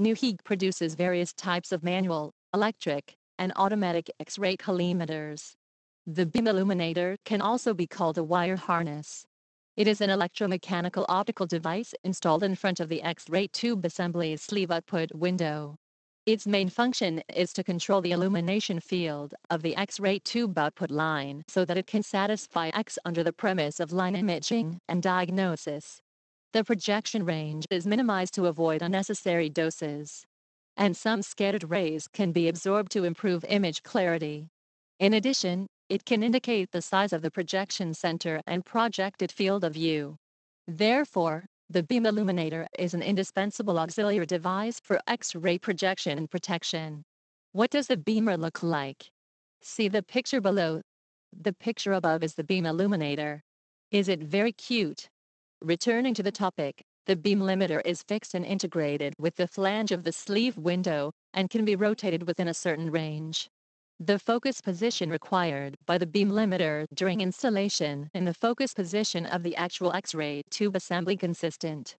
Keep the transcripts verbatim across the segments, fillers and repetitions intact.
Newheek produces various types of manual, electric, and automatic X-ray collimators. The beam illuminator can also be called a wire harness. It is an electromechanical optical device installed in front of the X-ray tube assembly's sleeve output window. Its main function is to control the illumination field of the X-ray tube output line so that it can satisfy X under the premise of line imaging and diagnosis. The projection range is minimized to avoid unnecessary doses, and some scattered rays can be absorbed to improve image clarity. In addition, it can indicate the size of the projection center and projected field of view. Therefore, the beam illuminator is an indispensable auxiliary device for X-ray projection and protection. What does the beamer look like? See the picture below. The picture above is the beam illuminator. Is it very cute? Returning to the topic, the beam limiter is fixed and integrated with the flange of the sleeve window and can be rotated within a certain range. The focus position required by the beam limiter during installation and the focus position of the actual X-ray tube assembly consistent.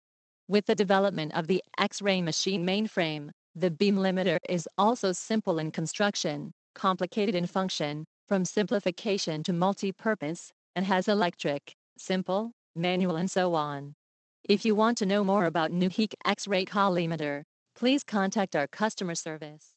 With the development of the X-ray machine mainframe, the beam limiter is also simple in construction, complicated in function, from simplification to multi-purpose, and has electric, simple, manual and so on. If you want to know more about Newheek X-ray collimator, please contact our customer service.